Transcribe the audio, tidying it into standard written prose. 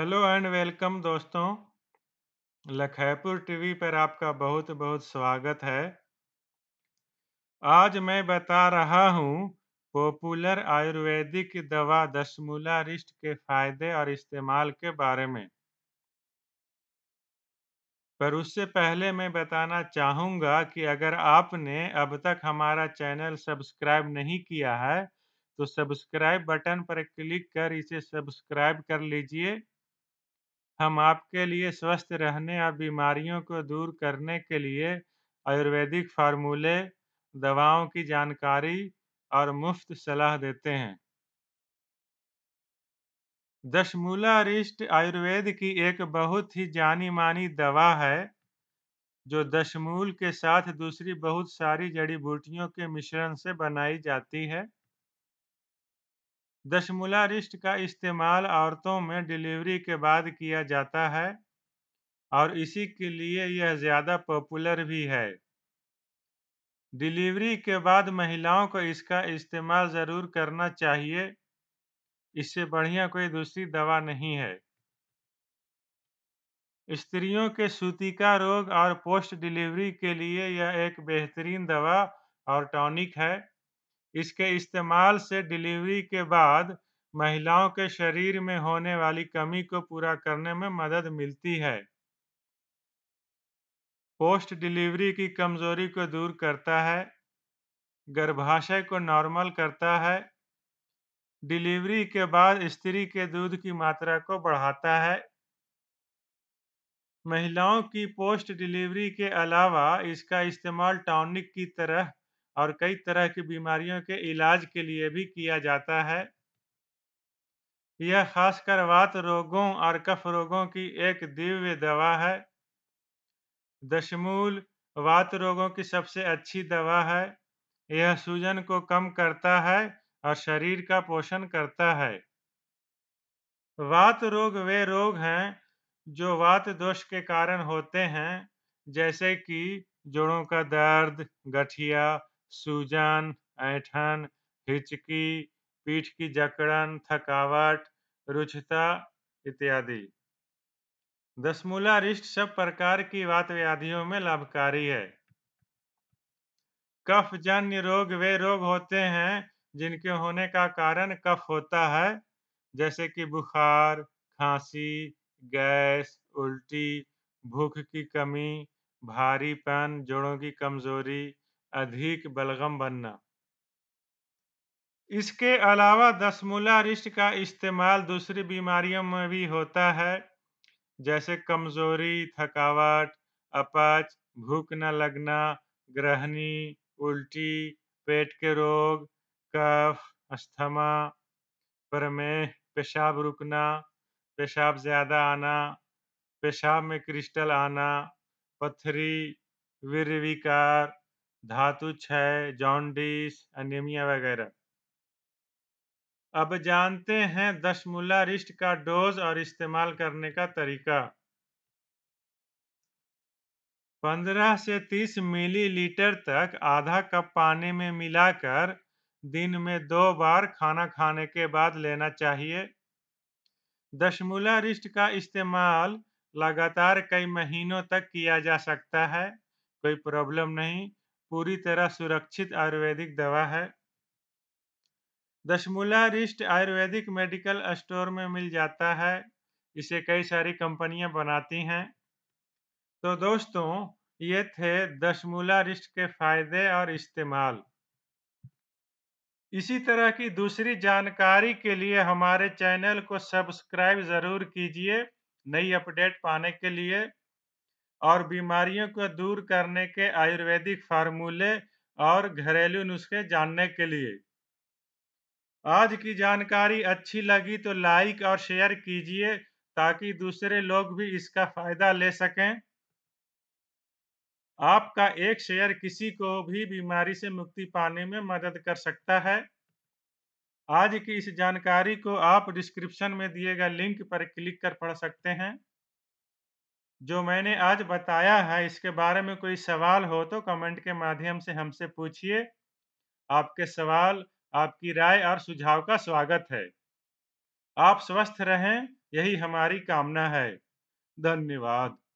Hello and welcome दोस्तों, लखापुर TV पर आपका बहुत बहुत स्वागत है। आज मैं बता रहा हूँ पॉपुलर आयुर्वेदिक दवा दशमूलारिष्ट के फायदे और इस्तेमाल के बारे में। पर उससे पहले मैं बताना चाहूँगा कि अगर आपने अब तक हमारा चैनल सब्सक्राइब नहीं किया है तो सब्सक्राइब बटन पर क्लिक कर इसे सब्सक्राइब कर लीजिए। हम आपके लिए स्वस्थ रहने और बीमारियों को दूर करने के लिए आयुर्वेदिक फार्मूले, दवाओं की जानकारी और मुफ्त सलाह देते हैं। दशमूलारिष्ट आयुर्वेद की एक बहुत ही जानी मानी दवा है जो दशमूल के साथ दूसरी बहुत सारी जड़ी बूटियों के मिश्रण से बनाई जाती है। दशमूलारिष्ट का इस्तेमाल औरतों में डिलीवरी के बाद किया जाता है और इसी के लिए यह ज़्यादा पॉपुलर भी है। डिलीवरी के बाद महिलाओं को इसका इस्तेमाल ज़रूर करना चाहिए, इससे बढ़िया कोई दूसरी दवा नहीं है। स्त्रियों के सूतिका रोग और पोस्ट डिलीवरी के लिए यह एक बेहतरीन दवा और टॉनिक है। इसके इस्तेमाल से डिलीवरी के बाद महिलाओं के शरीर में होने वाली कमी को पूरा करने में मदद मिलती है। पोस्ट डिलीवरी की कमजोरी को दूर करता है, गर्भाशय को नॉर्मल करता है, डिलीवरी के बाद स्त्री के दूध की मात्रा को बढ़ाता है। महिलाओं की पोस्ट डिलीवरी के अलावा इसका इस्तेमाल टॉनिक की तरह और कई तरह की बीमारियों के इलाज के लिए भी किया जाता है। यह खासकर वात रोगों और कफ रोगों की एक दिव्य दवा है। दशमूल वात रोगों की सबसे अच्छी दवा है। यह सूजन को कम करता है और शरीर का पोषण करता है। वात रोग वे रोग हैं जो वात दोष के कारण होते हैं, जैसे कि जोड़ों का दर्द, गठिया, सूजन, ऐंठन, हिचकी, पीठ की जकड़न, थकावट, रुचिता इत्यादि। दशमूलारिष्ट सब प्रकार की वात व्याधियों में लाभकारी है। कफजन्य रोग वे रोग होते हैं जिनके होने का कारण कफ होता है, जैसे कि बुखार, खांसी, गैस, उल्टी, भूख की कमी, भारीपन, जोड़ों की कमजोरी, अधिक बलगम बनना। इसके अलावा दशमूलारिष्ट का इस्तेमाल दूसरी बीमारियों में भी होता है, जैसे कमजोरी, थकावट, अपच, भूख न लगना, ग्रहणी, उल्टी, पेट के रोग, कफ, अस्थमा, प्रमेह, पेशाब रुकना, पेशाब ज्यादा आना, पेशाब में क्रिस्टल आना, पथरी, वीर्य विकार, धातु क्षय, जॉन्डिस, अनीमिया वगैरह। अब जानते हैं दशमूलारिष्ट का डोज और इस्तेमाल करने का तरीका। 15 से 30 मिलीलीटर तक आधा कप पानी में मिलाकर दिन में 2 बार खाना खाने के बाद लेना चाहिए। दशमूलारिष्ट का इस्तेमाल लगातार कई महीनों तक किया जा सकता है, कोई प्रॉब्लम नहीं। पूरी तरह सुरक्षित आयुर्वेदिक दवा है। दशमूलारिष्ट आयुर्वेदिक मेडिकल स्टोर में मिल जाता है, इसे कई सारी कंपनियां बनाती हैं। तो दोस्तों, ये थे दशमूलारिष्ट के फायदे और इस्तेमाल। इसी तरह की दूसरी जानकारी के लिए हमारे चैनल को सब्सक्राइब ज़रूर कीजिए नई अपडेट पाने के लिए, और बीमारियों को दूर करने के आयुर्वेदिक फार्मूले और घरेलू नुस्खे जानने के लिए। आज की जानकारी अच्छी लगी तो लाइक और शेयर कीजिए ताकि दूसरे लोग भी इसका फायदा ले सकें। आपका एक शेयर किसी को भी बीमारी से मुक्ति पाने में मदद कर सकता है। आज की इस जानकारी को आप डिस्क्रिप्शन में दिए गए लिंक पर क्लिक कर पढ़ सकते हैं। जो मैंने आज बताया है इसके बारे में कोई सवाल हो तो कमेंट के माध्यम से हमसे पूछिए। आपके सवाल, आपकी राय और सुझाव का स्वागत है। आप स्वस्थ रहें, यही हमारी कामना है। धन्यवाद।